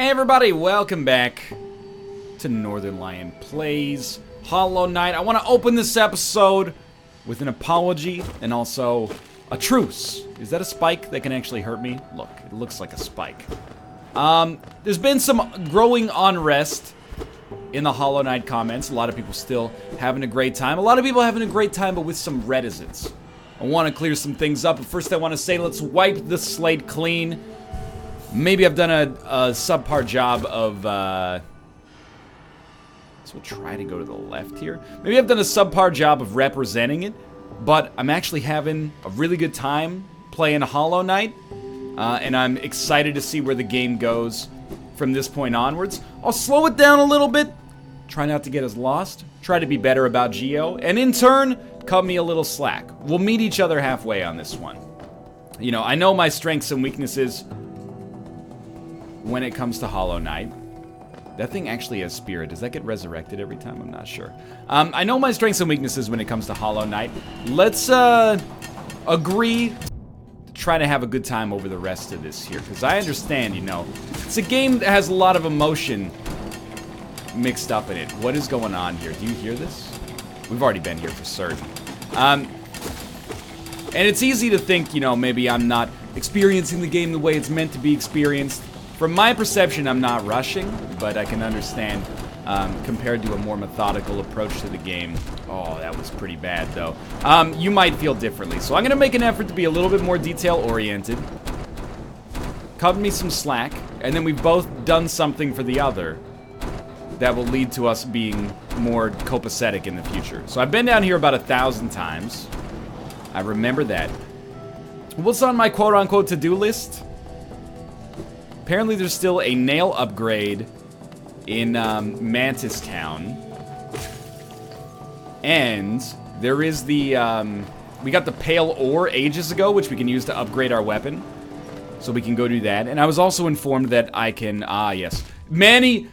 Hey everybody, welcome back to Northern Lion Plays Hollow Knight. I want to open this episode with an apology and also a truce. Is that a spike that can actually hurt me? Look, it looks like a spike. There's been some growing unrest in the Hollow Knight comments. A lot of people still having a great time. A lot of people having a great time, but with some reticence. I want to clear some things up, but first I want to say let's wipe the slate clean. Maybe I've done a subpar job of, so we'll try to go to the left here. Maybe I've done a subpar job of representing it, but I'm actually having a really good time playing Hollow Knight, and I'm excited to see where the game goes from this point onwards. I'll slow it down a little bit, try not to get as lost, try to be better about Geo, and in turn, cut me a little slack. We'll meet each other halfway on this one. You know, I know my strengths and weaknesses when it comes to Hollow Knight. That thing actually has spirit. Does that get resurrected every time? I'm not sure. I know my strengths and weaknesses when it comes to Hollow Knight. Let's agree to try to have a good time over the rest of this here, because I understand, you know, it's a game that has a lot of emotion mixed up in it. What is going on here? Do you hear this? We've already been here for certain. And it's easy to think, you know, maybe I'm not experiencing the game the way it's meant to be experienced. From my perception, I'm not rushing, but I can understand, compared to a more methodical approach to the game. Oh, that was pretty bad, though. You might feel differently, so I'm going to make an effort to be a little bit more detail-oriented. Cut me some slack, and then we've both done something for the other that will lead to us being more copacetic in the future. So I've been down here about 1,000 times. I remember that. What's on my quote-unquote to-do list? Apparently there's still a nail upgrade in Mantis Town, and there is the, we got the Pale Ore ages ago, which we can use to upgrade our weapon, so we can go do that. And I was also informed that I can, yes, many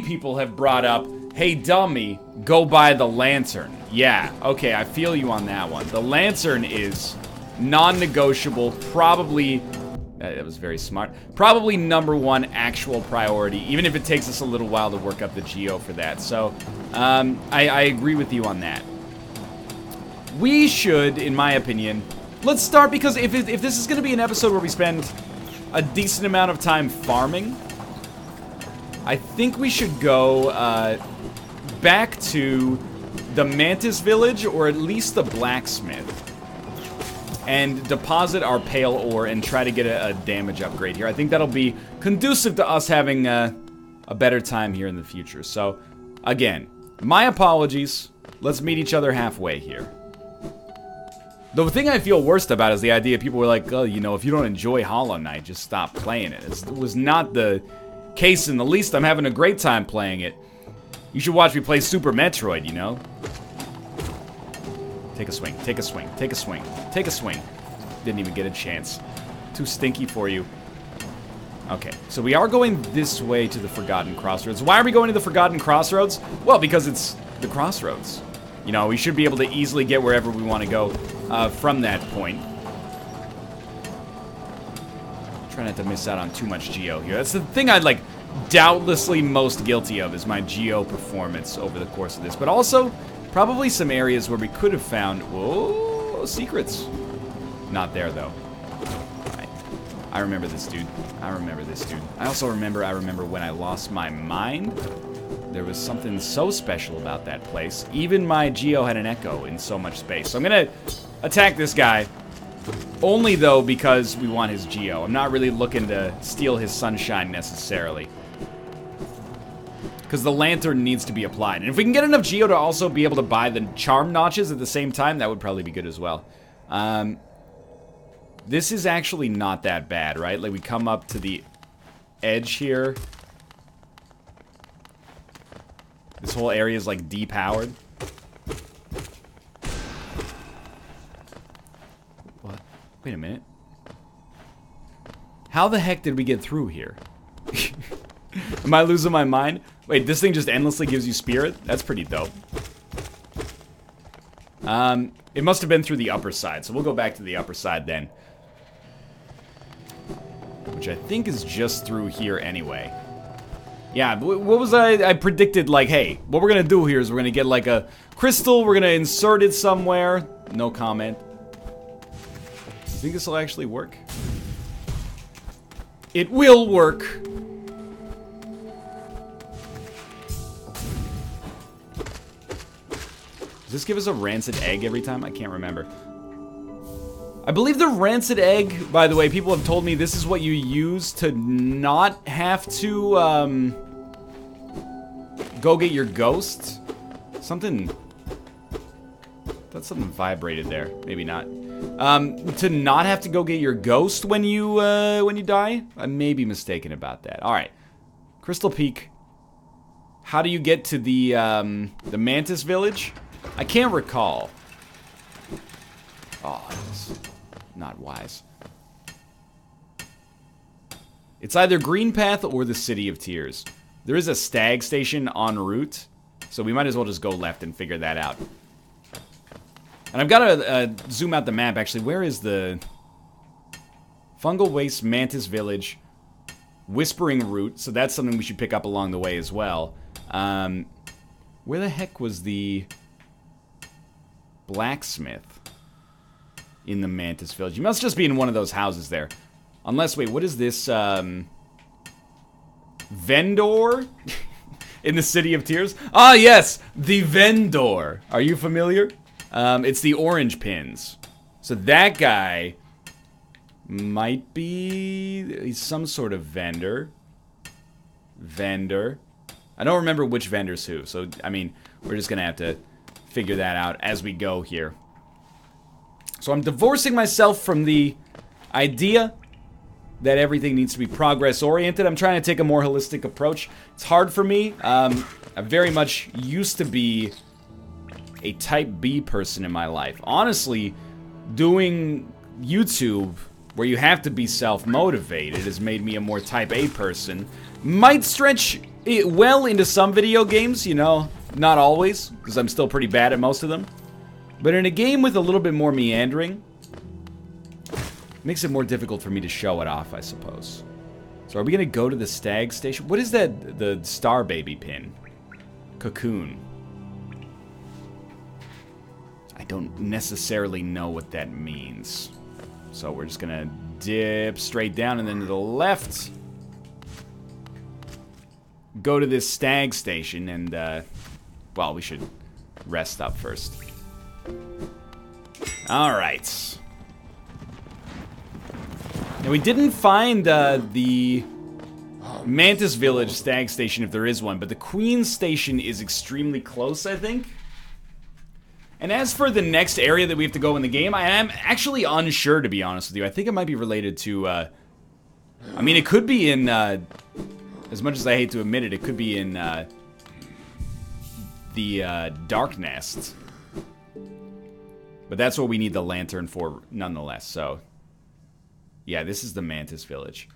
people have brought up, hey dummy, go buy the lantern. Yeah, okay, I feel you on that one. The lantern is non-negotiable, probably. That was very smart. Probably number one actual priority, even if it takes us a little while to work up the Geo for that. So, I agree with you on that. We should, in my opinion, let's start, because if this is going to be an episode where we spend a decent amount of time farming, I think we should go back to the Mantis Village, or at least the Blacksmith, and deposit our Pale Ore and try to get a damage upgrade here. I think that'll be conducive to us having a better time here in the future. So, again, my apologies. Let's meet each other halfway here. The thing I feel worst about is the idea people were like, oh, you know, if you don't enjoy Hollow Knight, just stop playing it. It was not the case in the least. I'm having a great time playing it. You should watch me play Super Metroid, you know? Take a swing, take a swing, take a swing, take a swing. Didn't even get a chance. Too stinky for you. Okay, so we are going this way to the Forgotten Crossroads. Why are we going to the Forgotten Crossroads? Well, because it's the crossroads. You know, we should be able to easily get wherever we want to go from that point. Try not to miss out on too much Geo here. That's the thing I'd like doubtlessly most guilty of, is my Geo performance over the course of this, but also probably some areas where we could have found, whoa, secrets. Not there, though. Right. I remember this dude. I remember this dude. I also remember, when I lost my mind. There was something so special about that place. Even my Geo had an echo in so much space. So I'm gonna attack this guy. Only, though, because we want his Geo. I'm not really looking to steal his sunshine, necessarily, because the lantern needs to be applied. And if we can get enough Geo to also be able to buy the charm notches at the same time, that would probably be good as well. This is actually not that bad, right? Like, we come up to the edge here. This whole area is, like, depowered. What? Wait a minute. How the heck did we get through here? Am I losing my mind? Wait, this thing just endlessly gives you spirit? That's pretty dope. It must have been through the upper side, so we'll go back to the upper side then, which I think is just through here anyway. Yeah, what was I predicted, like, hey, what we're gonna do here is we're gonna get, like, a crystal, we're gonna insert it somewhere. No comment. You think this will actually work? It will work! Does this give us a rancid egg every time? I can't remember. I believe the rancid egg, by the way, people have told me this is what you use to not have to, go get your ghost. Something... I thought something vibrated there. Maybe not. To not have to go get your ghost when you die? I may be mistaken about that. Alright. Crystal Peak. How do you get to the Mantis Village? I can't recall. Oh, that's... not wise. It's either Green Path or the City of Tears. There is a stag station en route, so we might as well just go left and figure that out. And I've got to zoom out the map, actually. Where is the... Fungal Wastes, Mantis Village, Whispering Root. So that's something we should pick up along the way as well. Where the heck was the... blacksmith in the Mantis Village? You must just be in one of those houses there. Unless, wait, what is this, vendor? In the City of Tears? Ah, yes! The vendor! Are you familiar? It's the orange pins. So that guy might be... he's some sort of vendor. I don't remember which vendor's who, so, I mean, we're just gonna have to figure that out as we go here. So I'm divorcing myself from the idea that everything needs to be progress-oriented. I'm trying to take a more holistic approach. It's hard for me. I very much used to be a type B person in my life. Honestly, doing YouTube, where you have to be self-motivated, has made me a more type A person. Might stretch it well into some video games, you know, not always, because I'm still pretty bad at most of them. But in a game with a little bit more meandering, makes it more difficult for me to show it off, I suppose. So are we gonna go to the stag station? What is that, the star baby pin? Cocoon. I don't necessarily know what that means. So we're just gonna dip straight down and then to the left. Go to this stag station and, well, we should rest up first. Alright. And we didn't find, the Mantis Village stag station, if there is one, but the Queen Station is extremely close, I think. And as for the next area that we have to go in the game, I am actually unsure, to be honest with you. I think it might be related to, I mean, it could be in, as much as I hate to admit it, it could be in, the, Dark Nest. But that's what we need the lantern for, nonetheless, so... yeah, this is the Mantis Village.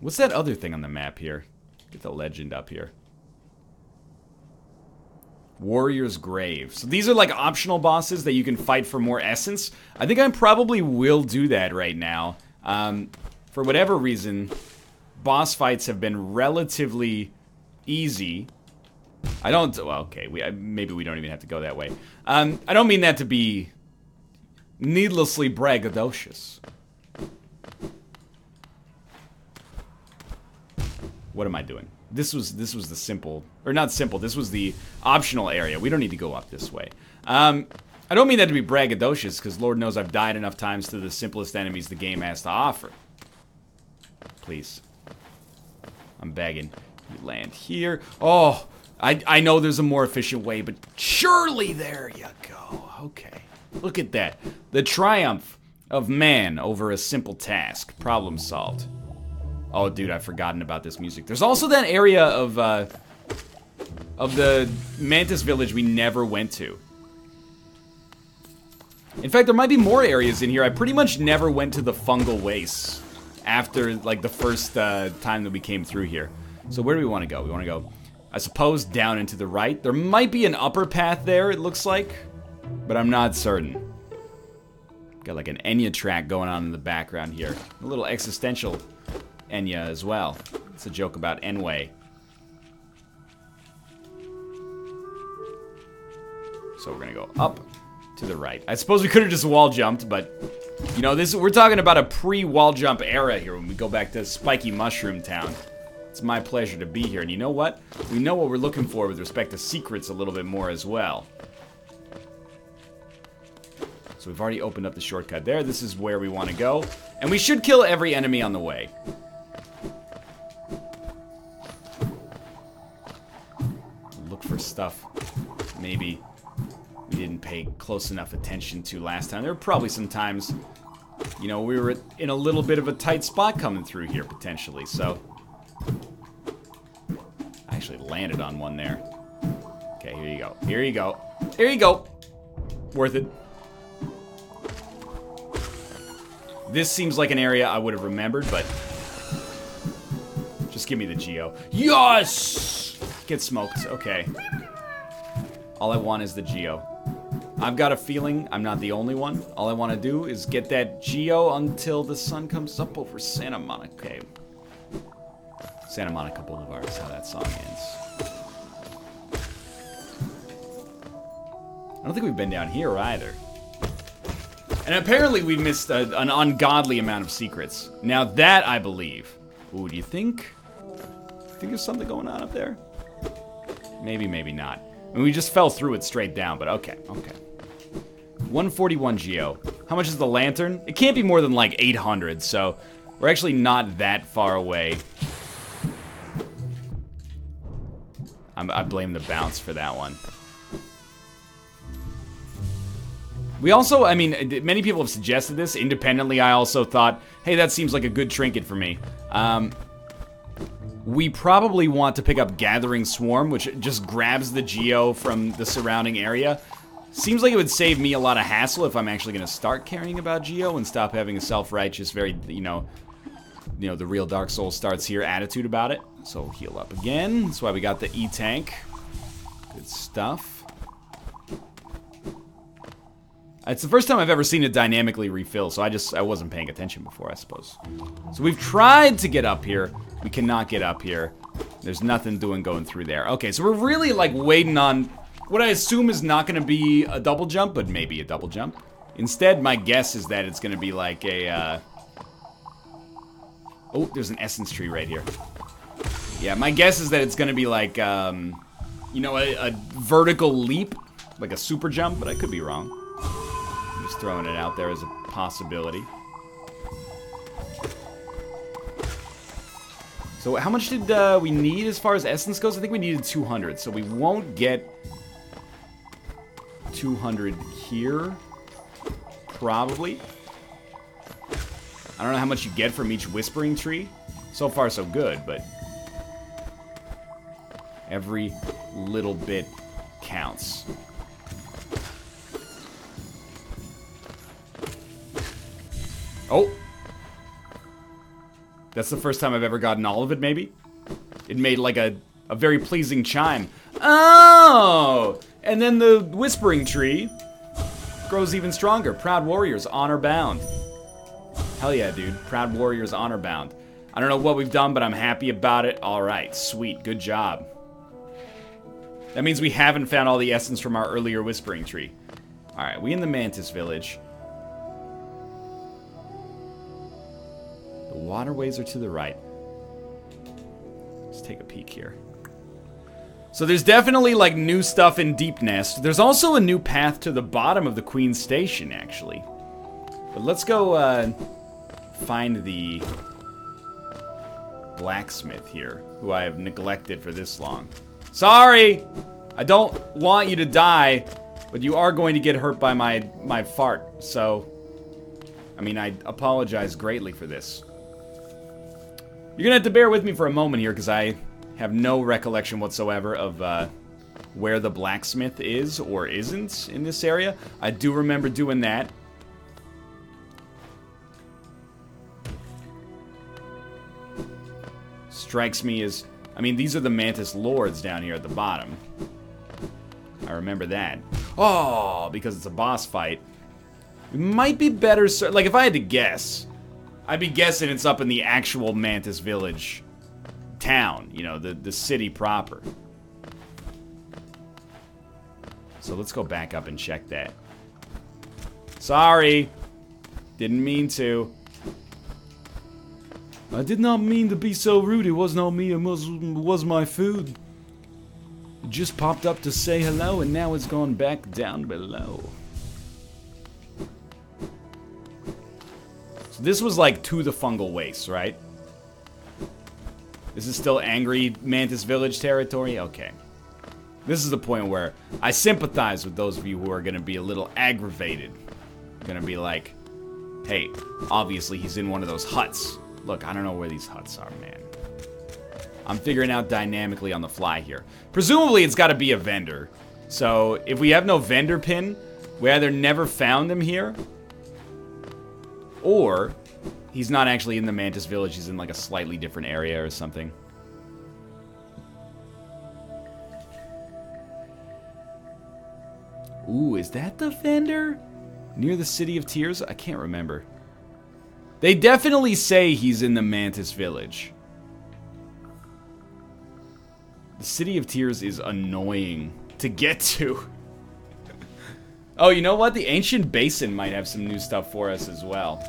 What's that other thing on the map here? Get the legend up here. Warrior's Grave. So these are like optional bosses that you can fight for more essence. I think I probably will do that right now. For whatever reason, boss fights have been relatively easy. I don't... well, okay, maybe we don't even have to go that way. I don't mean that to be needlessly braggadocious. What am I doing? This was the simple, or not simple, this was the optional area. We don't need to go up this way. I don't mean that to be braggadocious, because Lord knows I've died enough times to the simplest enemies the game has to offer. Please. I'm begging. You land here. Oh, I know there's a more efficient way, but surely there you go. Okay. Look at that. The triumph of man over a simple task. Problem solved. Oh, dude, I've forgotten about this music. There's also that area of the Mantis Village we never went to. In fact, there might be more areas in here. I pretty much never went to the Fungal Wastes after, like, the first time that we came through here. So where do we want to go? We want to go, I suppose, down and to the right. There might be an upper path there, it looks like, but I'm not certain. Got, like, an Enya track going on in the background here. A little existential Enya as well. It's a joke about Enway. So we're gonna go up to the right. I suppose we could have just wall jumped, but you know, this we're talking about a pre-wall jump era here when we go back to Spiky Mushroom Town. It's my pleasure to be here, and you know what? We know what we're looking for with respect to secrets a little bit more as well. So we've already opened up the shortcut there. This is where we want to go, and we should kill every enemy on the way. Look for stuff maybe we didn't pay close enough attention to last time. There were probably some times, you know, we were in a little bit of a tight spot coming through here potentially, so. I actually landed on one there. Okay, here you go. Here you go. Here you go. Worth it. This seems like an area I would have remembered, but just give me the Geo. Yes! Get smoked. Okay. All I want is the Geo. I've got a feeling I'm not the only one. All I want to do is get that Geo until the sun comes up over Santa Monica. Okay. Santa Monica Boulevard is how that song ends. I don't think we've been down here either. And apparently we missed an ungodly amount of secrets. Now that, I believe. Ooh, do you think? There's something going on up there? Maybe, maybe not. I mean, we just fell through it straight down, but okay, okay. 141 Geo. How much is the lantern? It can't be more than like 800, so we're actually not that far away. I blame the bounce for that one. We also, I mean, many people have suggested this. Independently, I also thought, hey, that seems like a good trinket for me. We probably want to pick up Gathering Swarm, which just grabs the Geo from the surrounding area. Seems like it would save me a lot of hassle if I'm actually going to start caring about Geo and stop having a self-righteous, very, you know, the real Dark Souls starts here attitude about it. So we'll heal up again. That's why we got the E-Tank. Good stuff. It's the first time I've ever seen it dynamically refill, so I wasn't paying attention before, I suppose. So we've tried to get up here. We cannot get up here. There's nothing doing going through there. Okay, so we're really like waiting on what I assume is not gonna be a double jump, but maybe a double jump. Instead, my guess is that it's gonna be like a, oh, there's an essence tree right here. Yeah, my guess is that it's gonna be like, you know, a vertical leap, like a super jump, but I could be wrong. Just throwing it out there as a possibility. So how much did we need as far as essence goes? I think we needed 200, so we won't get 200 here, probably. I don't know how much you get from each whispering tree. So far so good, but every little bit counts. Oh! That's the first time I've ever gotten all of it, maybe? It made like a very pleasing chime. Oh! And then the whispering tree grows even stronger. Proud warriors, honor bound. Hell yeah, dude. Proud warriors, honor bound. I don't know what we've done, but I'm happy about it. Alright, sweet. Good job. That means we haven't found all the essence from our earlier whispering tree. Alright, we in the Mantis Village. The waterways are to the right. Let's take a peek here. So there's definitely like new stuff in Deep Nest. There's also a new path to the bottom of the Queen Station, actually. But let's go find the blacksmith here, who I have neglected for this long. Sorry! I don't want you to die, but you are going to get hurt by my fart, so... I mean, I apologize greatly for this. You're gonna have to bear with me for a moment here, because I have no recollection whatsoever of where the blacksmith is or isn't in this area. I do remember doing that. Strikes me as... I mean, these are the Mantis Lords down here at the bottom. I remember that. Oh, because it's a boss fight. It might be better, like if I had to guess, I'd be guessing it's up in the actual Mantis Village. town, you know, the city proper. So let's go back up and check that. Sorry. Didn't mean to. I did not mean to be so rude. It was not me. It was my food. It just popped up to say hello, and now it's gone back down below. So this was like to the Fungal Wastes, right? This is still angry Mantis Village territory? Okay. This is the point where I sympathize with those of you who are going to be a little aggravated. Going to be like, hey, obviously he's in one of those huts. Look, I don't know where these huts are, man. I'm figuring out dynamically on the fly here. Presumably, it's got to be a vendor. So, if we have no vendor pin, we either never found him here, or he's not actually in the Mantis Village. He's in, like, a slightly different area or something. Ooh, is that the vendor? Near the City of Tears? I can't remember. They definitely say he's in the Mantis Village. The City of Tears is annoying to get to. Oh, you know what? The Ancient Basin might have some new stuff for us as well.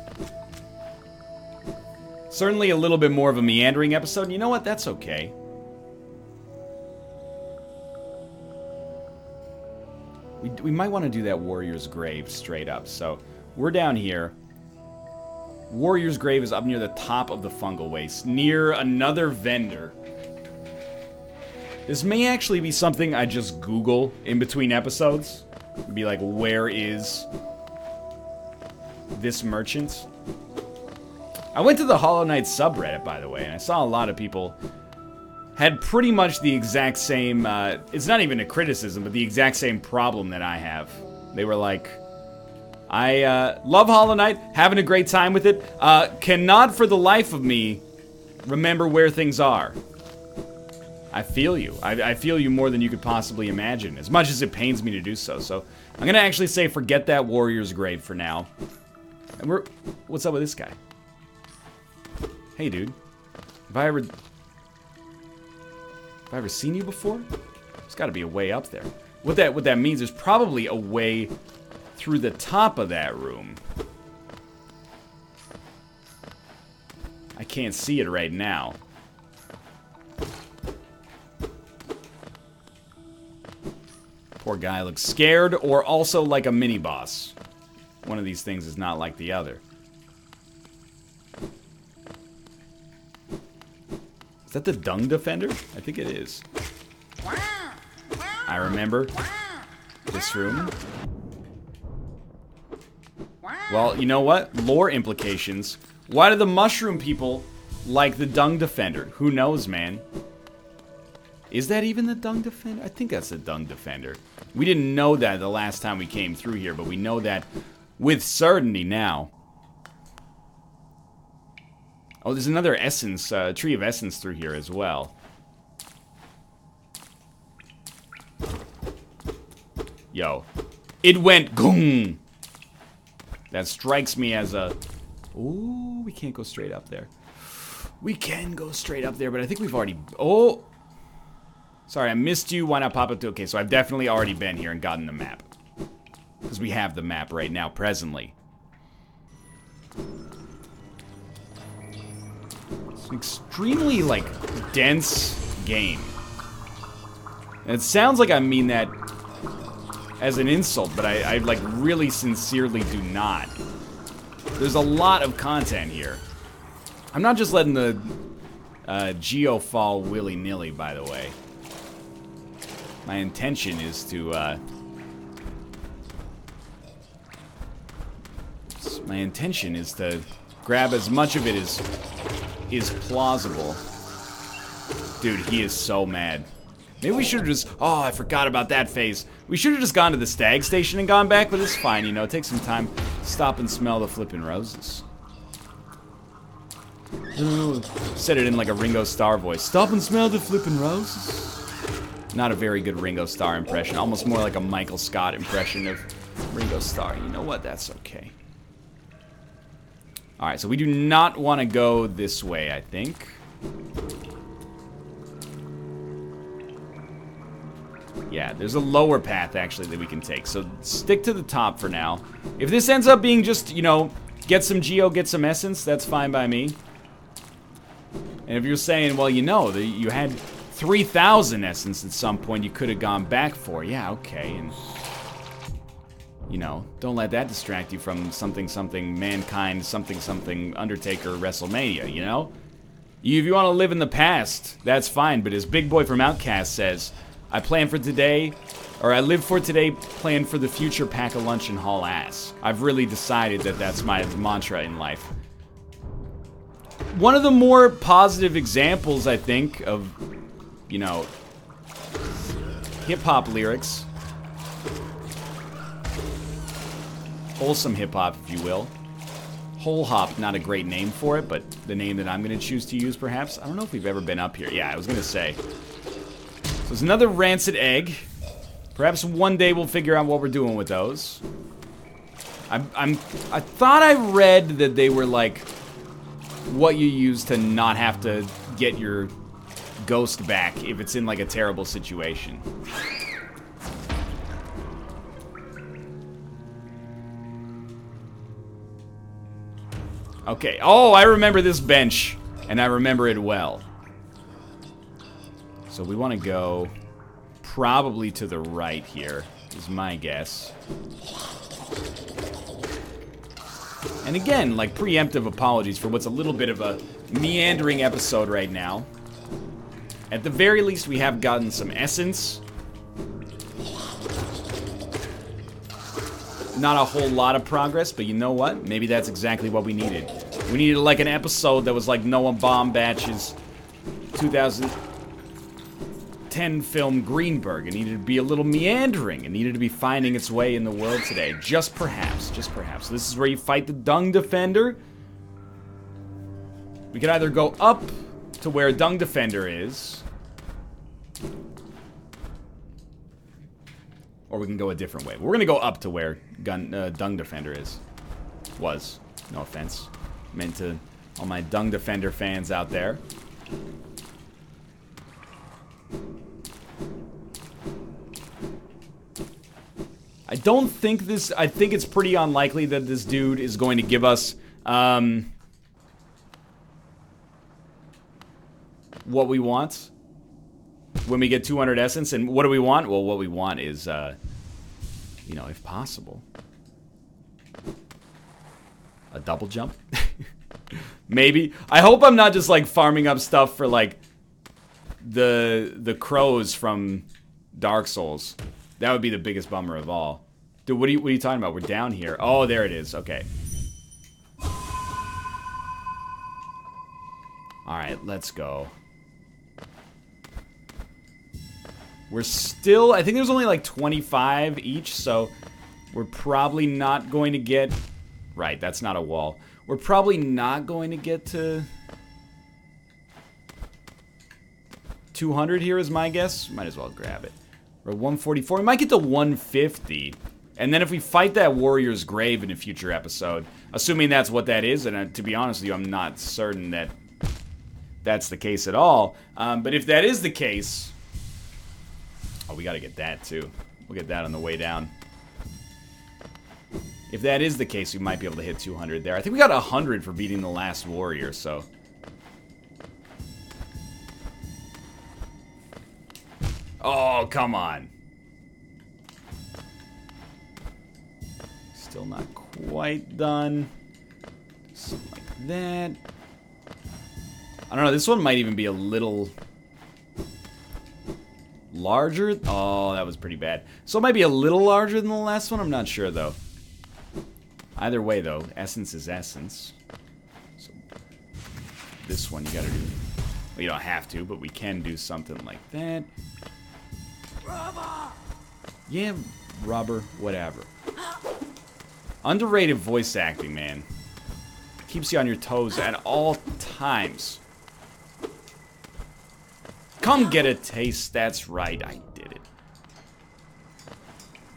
Certainly a little bit more of a meandering episode. You know what? That's okay. We might want to do that Warrior's Grave straight up. So, we're down here. Warrior's Grave is up near the top of the Fungal Wastes, near another vendor. This may actually be something I just Google in between episodes. Be like, where is this merchant? I went to the Hollow Knight subreddit, by the way, and I saw a lot of people had pretty much the exact same, it's not even a criticism, but the exact same problem that I have. They were like, I love Hollow Knight, having a great time with it. Cannot for the life of me remember where things are. I feel you. I feel you more than you could possibly imagine, as much as it pains me to do so. So I'm going to actually say forget that Warrior's Grave for now. And we're... What's up with this guy? Hey, dude. Have I ever seen you before? There's got to be a way up there. What that means is probably a way through the top of that room. I can't see it right now. Poor guy looks scared, or also like a mini boss. One of these things is not like the other. Is that the Dung Defender? I think it is. I remember this room. Well, you know what? Lore implications. Why do the mushroom people like the Dung Defender? Who knows, man? Is that even the Dung Defender? I think that's the Dung Defender. We didn't know that the last time we came through here, but we know that with certainty now. Oh, there's another essence, tree of essence through here as well. Yo. It went goong! That strikes me as a... Ooh, we can't go straight up there. We can go straight up there, but I think we've already... Oh! Sorry, I missed you. Why not pop up to... Okay, so I've definitely already been here and gotten the map. Because we have the map right now, presently. It's an extremely, like, dense game. And it sounds like I mean that... as an insult, but I like really sincerely do not. There's a lot of content here. I'm not just letting the geo fall willy-nilly, by the way. My intention is to grab as much of it as is plausible. Dude, he is so mad. Maybe we should have just... Oh, I forgot about that phase. We should have just gone to the stag station and gone back, but it's fine, you know. It takes some time. Stop and smell the flippin' roses. Ooh, said it in like a Ringo Starr voice. Stop and smell the flippin' roses. Not a very good Ringo Starr impression. Almost more like a Michael Scott impression of Ringo Starr. You know what? That's okay. Alright, so we do not want to go this way, I think. Yeah, there's a lower path, actually, that we can take. So stick to the top for now. If this ends up being just, you know, get some Geo, get some Essence, that's fine by me. And if you're saying, well, you know, you had 3,000 Essence at some point you could have gone back for. Yeah, okay, and... you know, don't let that distract you from something-something, Mankind, something-something, Undertaker, Wrestlemania, you know? If you want to live in the past, that's fine, but as Big Boy from Outcast says, I plan for today, or I live for today, plan for the future, pack a lunch and haul ass. I've really decided that that's my mantra in life. One of the more positive examples, I think, of, you know, hip-hop lyrics... wholesome hip-hop, if you will. Whole hop, not a great name for it, but the name that I'm going to choose to use, perhaps. I don't know if we've ever been up here. Yeah, I was going to say. So it's another rancid egg. Perhaps one day we'll figure out what we're doing with those. I thought I read that they were, like, what you use to not have to get your ghost back if it's in, like, a terrible situation. Okay. Oh, I remember this bench, and I remember it well. So we want to go probably to the right here, is my guess. And again, like, preemptive apologies for what's a little bit of a meandering episode right now. At the very least, we have gotten some essence. Not a whole lot of progress, but you know what? Maybe that's exactly what we needed. We needed, like, an episode that was like Noah Baumbach's 2010 film Greenberg. It needed to be a little meandering. It needed to be finding its way in the world today. Just perhaps. Just perhaps. So this is where you fight the Dung Defender. We could either go up to where Dung Defender is, or we can go a different way. We're gonna go up to where Dung Defender is. Was. No offense. Meant to all my Dung Defender fans out there. I don't think this... I think it's pretty unlikely that this dude is going to give us... what we want. When we get 200 essence, and what do we want? Well, what we want is, you know, if possible, a double jump. Maybe. I hope I'm not just, like, farming up stuff for, like, the crows from Dark Souls. That would be the biggest bummer of all. Dude, what are you talking about? We're down here. Oh, there it is. Okay. All right, let's go. We're still, I think there's only like 25 each, so we're probably not going to get, right, that's not a wall. We're probably not going to get to 200 here is my guess. Might as well grab it. We're 144, we might get to 150. And then if we fight that Warrior's Grave in a future episode, assuming that's what that is, and to be honest with you, I'm not certain that that's the case at all. But if that is the case... oh, we gotta get that, too. We'll get that on the way down. If that is the case, we might be able to hit 200 there. I think we got 100 for beating the last warrior, so... oh, come on. Still not quite done. Something like that. I don't know, this one might even be a little... larger? Oh, that was pretty bad. So it might be a little larger than the last one. I'm not sure, though. Either way, though, essence is essence. So this one you gotta do... well, you don't have to, but we can do something like that. Rubber! Yeah, rubber, whatever. Underrated voice acting, man. Keeps you on your toes at all times. Come get a taste, that's right, I did it.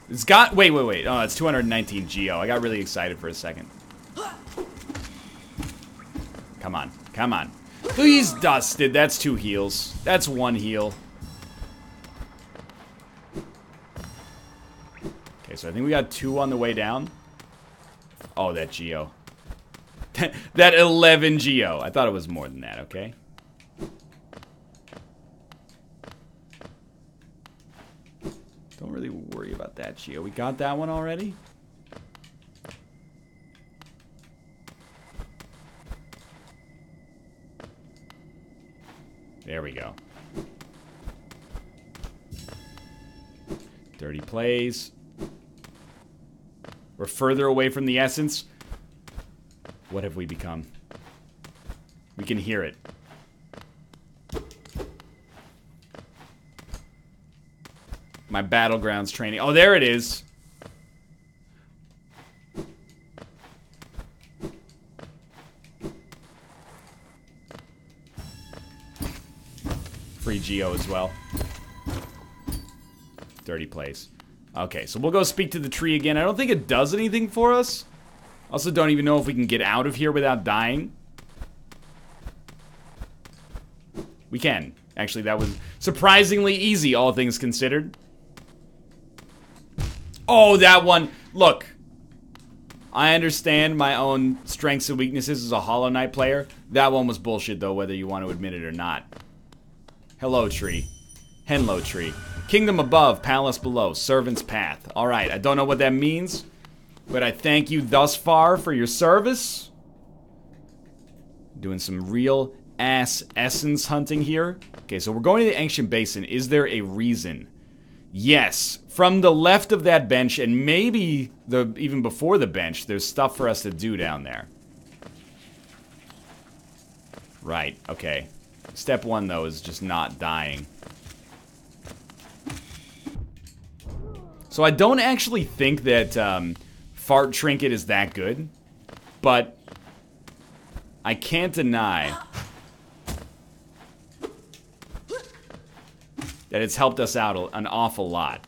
It's got, wait, oh, it's 219 Geo. I got really excited for a second. Come on, come on. He's dusted, that's 2 heals. That's 1 heal. I think we got two on the way down. Oh, that Geo. That 11 Geo. I thought it was more than that, okay? Don't really worry about that Geo. We got that one already? There we go. Dirty plays. We're further away from the essence. What have we become? We can hear it. My battlegrounds training. Oh, there it is. Free Geo as well. Dirty place. Okay, so we'll go speak to the tree again. I don't think it does anything for us. Also, don't even know if we can get out of here without dying. We can. Actually, that was surprisingly easy, all things considered. Oh, that one. Look. I understand my own strengths and weaknesses as a Hollow Knight player. That one was bullshit, though, whether you want to admit it or not. Hello, tree. Henlo tree. Kingdom above, palace below, servant's path. Alright, I don't know what that means, but I thank you thus far for your service. Doing some real ass essence hunting here. Okay, so we're going to the Ancient Basin. Is there a reason? Yes. From the left of that bench, and maybe the even before the bench, there's stuff for us to do down there. Right, okay. Step one, though, is just not dying. So I don't actually think that Fart Trinket is that good, but I can't deny that it's helped us out an awful lot.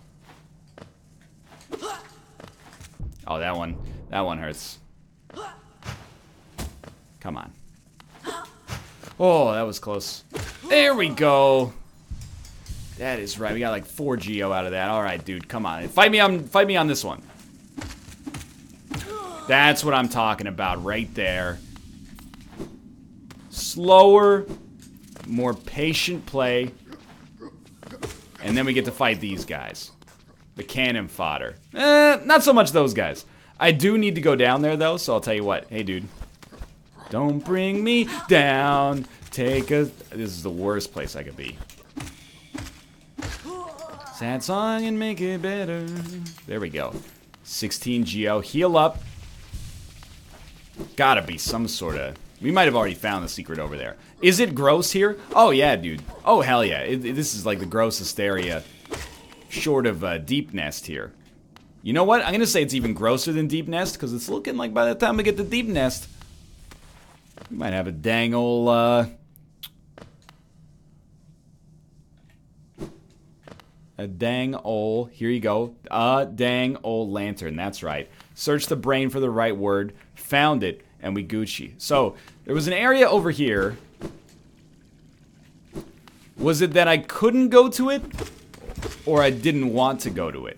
Oh, that one hurts. Come on. Oh, that was close. There we go. That is right. We got like 4 Geo out of that. All right, dude. Come on. Fight me on this one. That's what I'm talking about right there. Slower, more patient play. And then we get to fight these guys. The cannon fodder. Not so much those guys. I do need to go down there, though, so I'll tell you what. Hey, dude. Don't bring me down. This is the worst place I could be. Sad song and make it better. There we go. 16 Geo. Heal up. Gotta be some sort of... We might have already found the secret over there. Is it gross here? Oh, yeah, dude. Oh, hell yeah. This is like the grossest area short of Deep Nest here. You know what? I'm gonna say it's even grosser than Deep Nest because it's looking like by the time we get to Deep Nest, we might have a dang ol', a dang ol', here you go, a dang ol' lantern, that's right. Search the brain for the right word, found it, and we Gucci. So, there was an area over here. Was it that I couldn't go to it? Or I didn't want to go to it?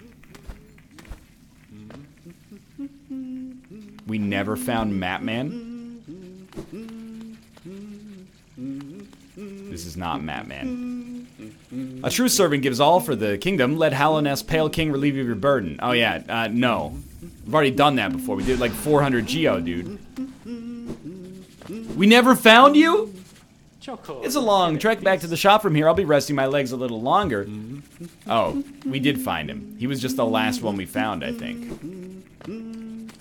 We never found Mapman? This is not Mapman. A true servant gives all for the kingdom. Let Hallownest, Pale King, relieve you of your burden. Oh, yeah. No. We've already done that before. We did like 400 Geo, dude. We never found you? It's a long trek back to the shop from here. I'll be resting my legs a little longer. Oh, we did find him. He was just the last one we found, I think.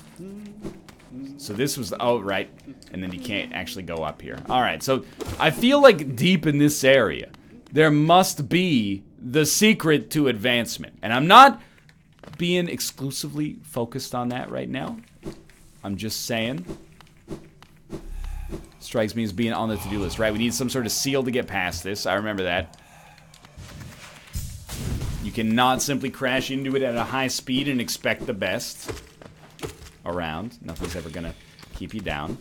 So this was... Oh, right. And then you can't actually go up here. All right, so I feel like deep in this area... There must be the secret to advancement. And I'm not being exclusively focused on that right now. I'm just saying. Strikes me as being on the to-do list, right? We need some sort of seal to get past this. I remember that. You cannot simply crash into it at a high speed and expect the best around. Nothing's ever gonna keep you down.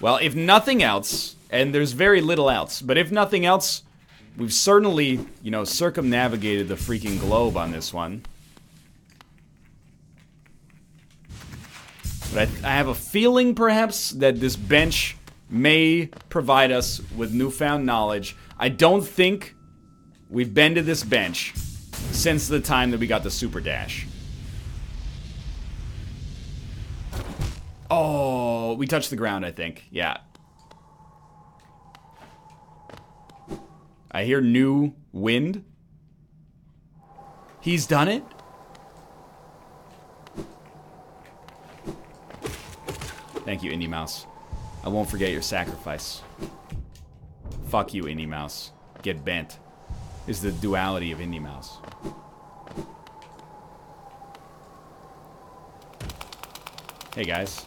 Well, if nothing else... And there's very little else. But if nothing else, we've certainly, you know, circumnavigated the freaking globe on this one. But I have a feeling, perhaps, that this bench may provide us with newfound knowledge. I don't think we've been to this bench since the time that we got the Super Dash. Oh, we touched the ground, I think. Yeah. I hear new wind. He's done it? Thank you, Indie Mouse. I won't forget your sacrifice. Fuck you, Indie Mouse. Get bent. Is the duality of Indie Mouse. Hey, guys.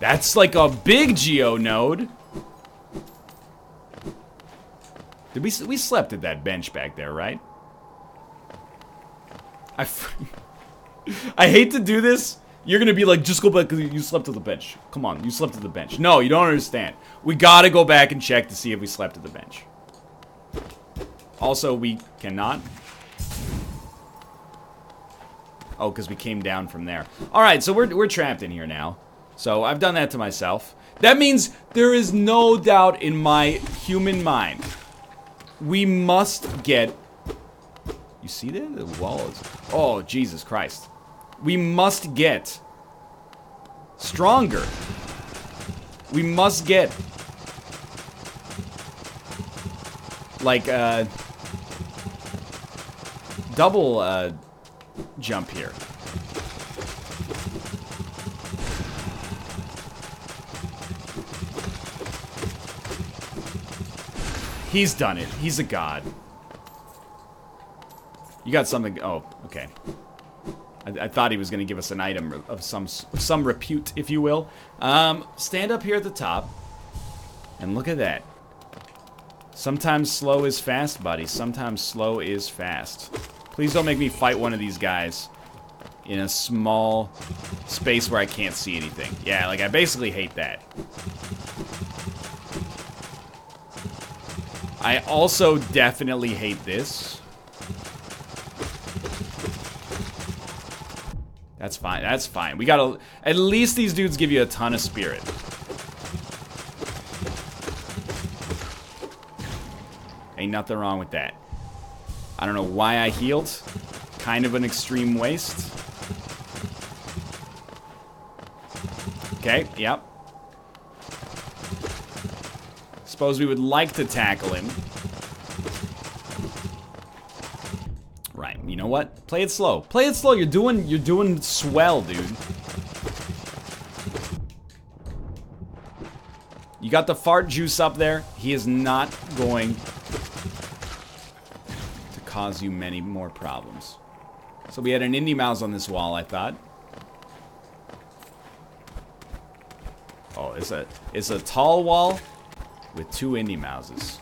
That's like a big geonode. Did we slept at that bench back there, right? I hate to do this. You're gonna be like, just go back, you slept at the bench. Come on, you slept at the bench. No, you don't understand. We gotta go back and check to see if we slept at the bench. Also, we cannot. Oh, because we came down from there. Alright, so we're trapped in here now. So, I've done that to myself. That means there is no doubt in my human mind. We must get... You see that? The wall is... Oh, Jesus Christ. We must get stronger. We must get... Like, double, jump here. He's done it. He's a god. You got something. Oh, okay. I thought he was going to give us an item of some repute, if you will. Stand up here at the top. And look at that. Sometimes slow is fast, buddy. Sometimes slow is fast. Please don't make me fight one of these guys in a small space where I can't see anything. Yeah, like, I basically hate that. I also definitely hate this. That's fine, that's fine. We gotta... At least these dudes give you a ton of spirit. Ain't nothing wrong with that. I don't know why I healed. Kind of an extreme waste. Okay, yep. Suppose we would like to tackle him. Right, you know what? Play it slow. Play it slow. You're doing swell, dude. You got the fart juice up there. He is not going to cause you many more problems. So we had an Indie Mouse on this wall, I thought. Oh, it's a tall wall. With two Indie Mouses.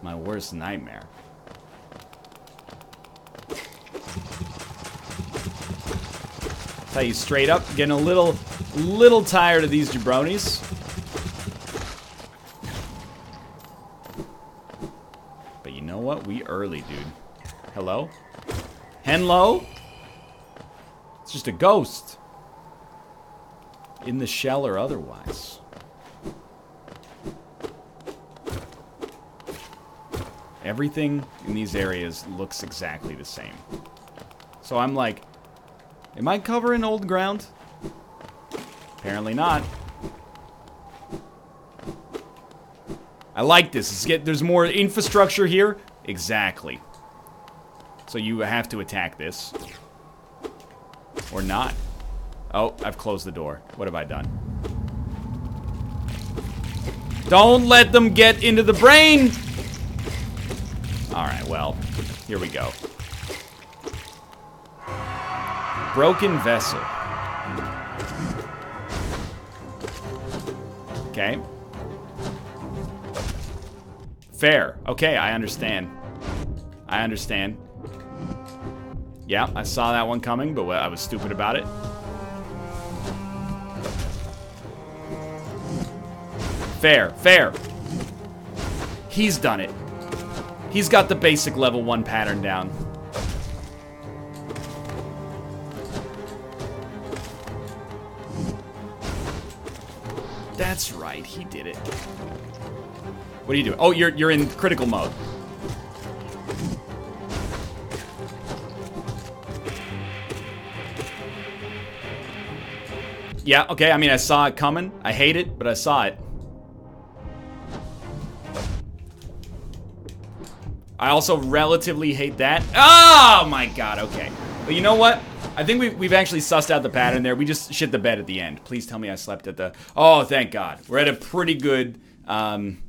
My worst nightmare. Tell you straight up, getting a little tired of these jabronis. But you know what? We early, dude. Hello? Henlo? It's just a ghost. In the shell or otherwise. Everything in these areas looks exactly the same. So I'm like, am I covering old ground? Apparently not. I like this. There's more infrastructure here. Exactly. So you have to attack this. Or not. Oh, I've closed the door. What have I done? Don't let them get into the brain! Alright, well, here we go. Broken Vessel. Okay. Fair. Okay, I understand. I understand. Yeah, I saw that one coming, but I was stupid about it. Fair, fair. He's done it. He's got the basic level 1 pattern down. That's right, he did it. What are you doing? Oh, you're in critical mode. Yeah, okay, I mean, I saw it coming. I hate it, but I saw it. I also relatively hate that. Oh my god, okay. But you know what? I think we've actually sussed out the pattern there. We just shit the bed at the end. Please tell me I slept at the... Oh, thank god. We're at a pretty good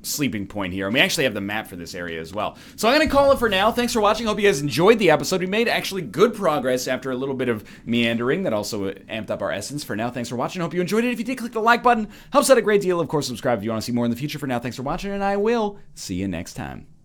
sleeping point here. And we actually have the map for this area as well. So I'm going to call it for now. Thanks for watching. Hope you guys enjoyed the episode. We made actually good progress after a little bit of meandering. That also amped up our essence. For now, thanks for watching. Hope you enjoyed it. If you did, click the like button. Helps out a great deal. Of course, subscribe if you want to see more in the future. For now, thanks for watching, and I will see you next time.